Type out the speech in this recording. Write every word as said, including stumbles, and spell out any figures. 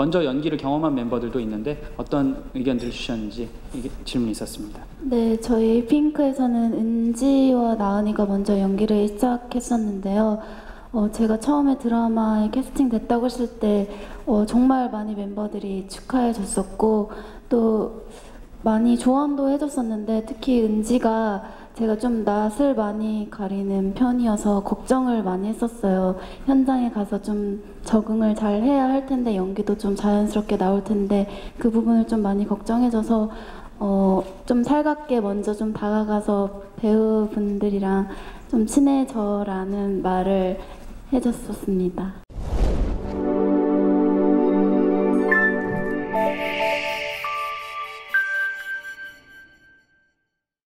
먼저 연기를 경험한 멤버들도 있는데 어떤 의견들을 주셨는지 질문이 있었습니다. 네, 저희 핑크에서는 은지와 나은이가 먼저 연기를 시작했었는데요. 어, 제가 처음에 드라마에 캐스팅 됐다고 했을 때 어, 정말 많이 멤버들이 축하해줬었고 또 많이 조언도 해줬었는데 특히 은지가 제가 좀 낯을 많이 가리는 편이어서 걱정을 많이 했었어요. 현장에 가서 좀 적응을 잘 해야 할 텐데 연기도 좀 자연스럽게 나올 텐데 그 부분을 좀 많이 걱정해줘서 어, 좀 살갑게 먼저 좀 다가가서 배우분들이랑 좀 친해져라는 말을 해줬었습니다.